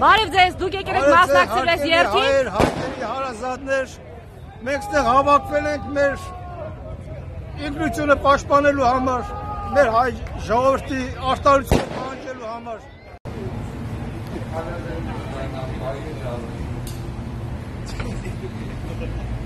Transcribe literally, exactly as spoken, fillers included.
Բարև ձեզ, դուք եկել եք մասնակցել այս երթին։ Հայր, հայրերի հարազատներ, մենք ստեղ հավաքվել ենք մեր ինքնությունը պաշտպանելու համար, մեր հայ ժողովրդի արտարությունը պահանջելու համար։ Thank you.